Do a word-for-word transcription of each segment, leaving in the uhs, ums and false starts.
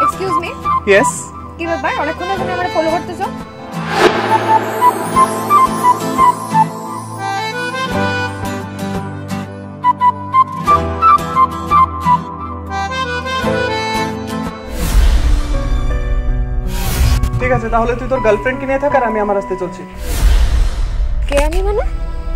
Excuse me? Yes? Ki bapar onekkon theke amra follow kortecho? ঠিক আছে তাহলে তুই তোর গার্লফ্রেন্ড কে নিয়ে থাক আর আমি আমার রাস্তায় চলছি। কে আমি মানে?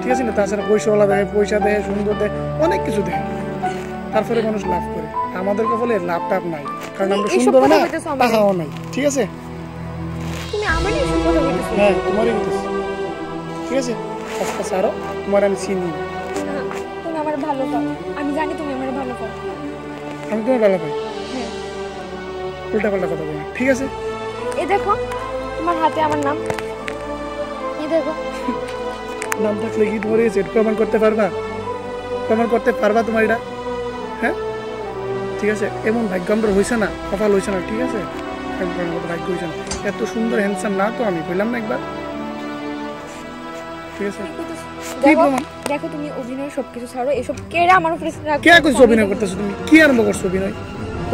ঠিক আছে না? তাছাড়া পয়সাওয়ালা দেখে, পয়সা দেখে, সুন্দর দেখে, অনেক কিছু দেখে, তারপরে মানুষ লাভ করে। আমাদের কপালে লাভ টাভ নাই, কারণ আমরা সুন্দর না, টাকাও নাই, ঠিক আছে? তুমি আমারই সুন্দর বলতেছো? হ্যাঁ তোমারই বলতেছি, ঠিক আছে? আচ্ছা ছাড়ো, তোমার আমি চিনি না। তুমি আমার ভালো পাও, আমি জানি তুমি আমার ভালো পাও। আমি তোমার ভালো পাই? হ্যাঁ। উল্টা পাল্টা কথা বলি, ঠিক আছে? এই দেখো তোমার হাতে আমার নাম, এই দেখো। নাম থাকলে কি ধরে সেট প্রমাণ করতে পারবা? প্রমাণ করতে পারবা তোমার এটা? হ্যাঁ ঠিক আছে। এমন ভাগ্য আমরা হয়েছে না, কথা হয়েছে না, ঠিক আছে? ভাগ্য হয়েছে না। এত সুন্দর হ্যান্ডসাম না তো আমি বললাম না একবার, ঠিক আছে? দেখো তুমি অভিনয় সবকিছু ছাড়ো, এসব কেরা আমার উপরে রাখো। কে কইছো অভিনয় করতেছো তুমি? কি আরম্ভ করছো অভিনয়?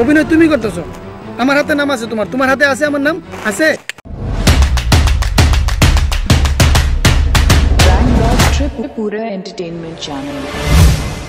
অভিনয় তুমি করতেছো? আমার হাতে নাম আছে তোমার? তোমার হাতে আছে আমার নাম আছে? Tripura Entertainment Channel.